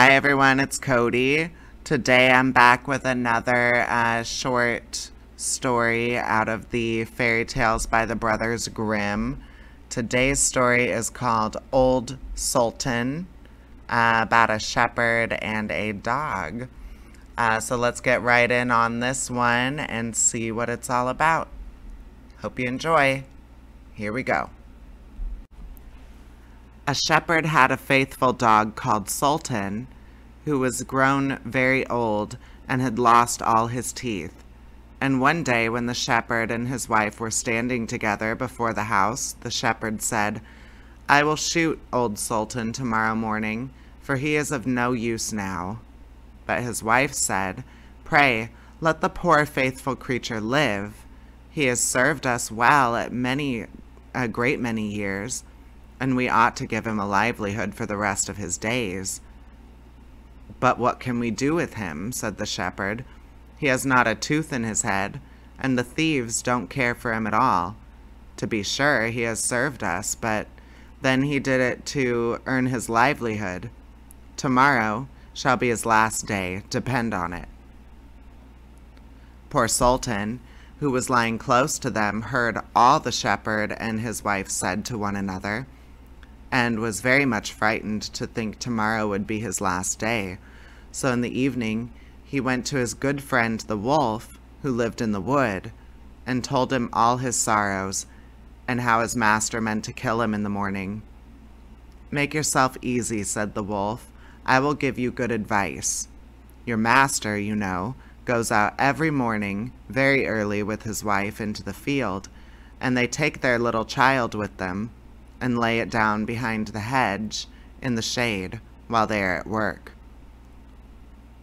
Hi everyone, it's Cody. Today I'm back with another short story out of the fairy tales by the Brothers Grimm. Today's story is called Old Sultan, about a shepherd and a dog. So let's get right in on this one and see what it's all about. Hope you enjoy. Here we go. A shepherd had a faithful dog called Sultan, who was grown very old and had lost all his teeth. And one day when the shepherd and his wife were standing together before the house, the shepherd said, "I will shoot old Sultan tomorrow morning, for he is of no use now." But his wife said, "Pray, let the poor faithful creature live. He has served us well at a great many years, and we ought to give him a livelihood for the rest of his days." "But what can we do with him?" said the shepherd. "He has not a tooth in his head, and the thieves don't care for him at all. To be sure, he has served us, but then he did it to earn his livelihood. Tomorrow shall be his last day, depend on it." Poor Sultan, who was lying close to them, heard all the shepherd and his wife said to one another, and was very much frightened to think tomorrow would be his last day. So in the evening he went to his good friend the wolf, who lived in the wood, and told him all his sorrows, and how his master meant to kill him in the morning. "Make yourself easy," said the wolf. "I will give you good advice. Your master, you know, goes out every morning very early with his wife into the field, and they take their little child with them and lay it down behind the hedge in the shade while they are at work.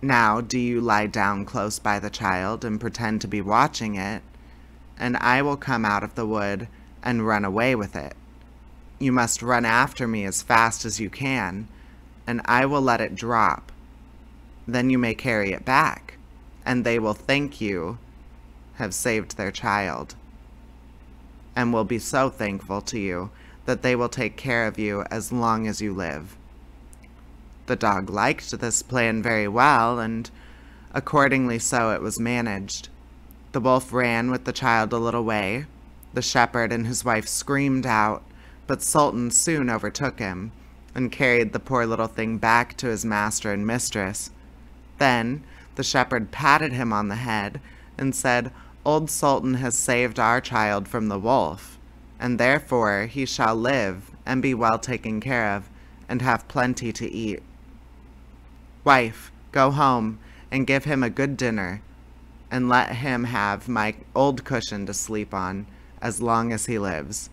Now do you lie down close by the child and pretend to be watching it, and I will come out of the wood and run away with it. You must run after me as fast as you can, and I will let it drop. Then you may carry it back, and they will thank you have saved their child, and will be so thankful to you that they will take care of you as long as you live." The dog liked this plan very well, and accordingly so it was managed. The wolf ran with the child a little way. The shepherd and his wife screamed out, but Sultan soon overtook him and carried the poor little thing back to his master and mistress. Then the shepherd patted him on the head and said, "Old Sultan has saved our child from the wolf, and therefore he shall live and be well taken care of and have plenty to eat. Wife, go home and give him a good dinner, and let him have my old cushion to sleep on as long as he lives."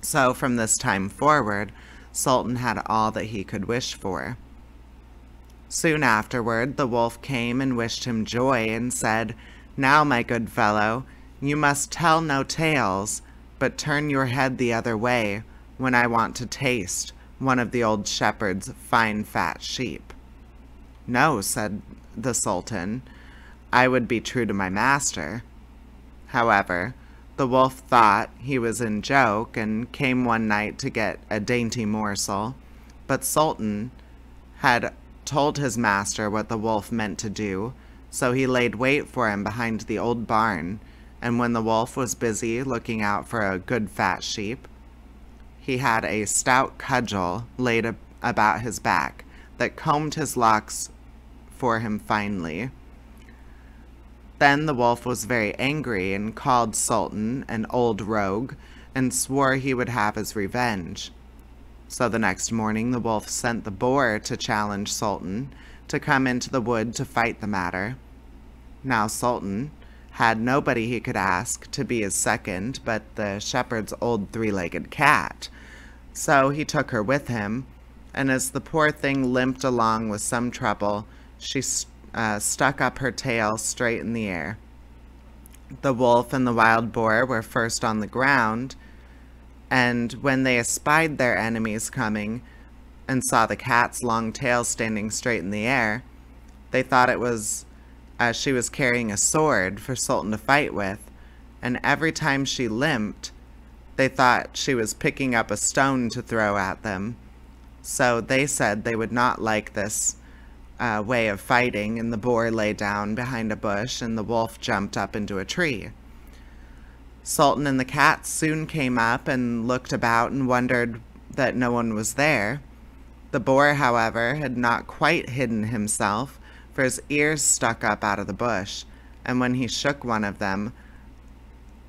So from this time forward, Sultan had all that he could wish for. Soon afterward, the wolf came and wished him joy and said, "Now, my good fellow, you must tell no tales, but turn your head the other way when I want to taste one of the old shepherd's fine fat sheep." "No," said the Sultan, "I would be true to my master." However, the wolf thought he was in joke and came one night to get a dainty morsel, but Sultan had told his master what the wolf meant to do, so he laid wait for him behind the old barn, and when the wolf was busy looking out for a good fat sheep, he had a stout cudgel laid about his back that combed his locks for him finely. Then the wolf was very angry and called Sultan an old rogue and swore he would have his revenge. So the next morning the wolf sent the boar to challenge Sultan to come into the wood to fight the matter. Now Sultan had nobody he could ask to be his second but the shepherd's old three-legged cat. So he took her with him, and as the poor thing limped along with some trouble, she stuck up her tail straight in the air. The wolf and the wild boar were first on the ground, and when they espied their enemies coming and saw the cat's long tail standing straight in the air, they thought it was she was carrying a sword for Sultan to fight with, and every time she limped, they thought she was picking up a stone to throw at them. So they said they would not like this way of fighting, and the boar lay down behind a bush, and the wolf jumped up into a tree. Sultan and the cat soon came up and looked about and wondered that no one was there. The boar, however, had not quite hidden himself, for his ears stuck up out of the bush, and when he shook one of them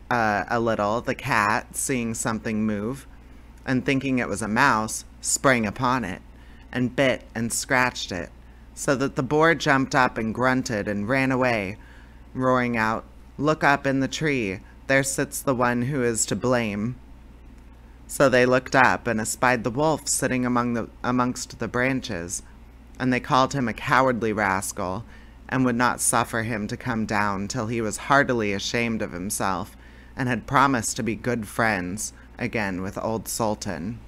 a little, the cat, seeing something move and thinking it was a mouse, sprang upon it and bit and scratched it, so that the boar jumped up and grunted and ran away, roaring out, "Look up in the tree, there sits the one who is to blame." So they looked up and espied the wolf sitting amongst the branches, and they called him a cowardly rascal, and would not suffer him to come down till he was heartily ashamed of himself, and had promised to be good friends again with Old Sultan.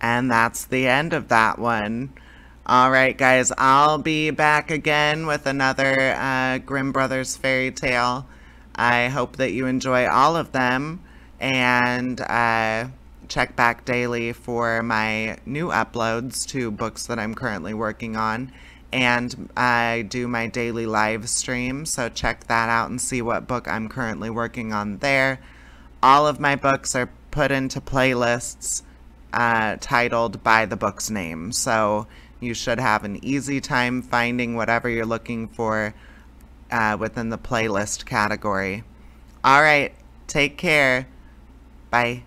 And that's the end of that one. All right, guys, I'll be back again with another Grimm Brothers fairy tale. I hope that you enjoy all of them, and check back daily for my new uploads to books that I'm currently working on, and I do my daily live stream, so check that out and see what book I'm currently working on there. All of my books are put into playlists titled by the book's name, so you should have an easy time finding whatever you're looking for within the playlist category. All right, take care. Bye.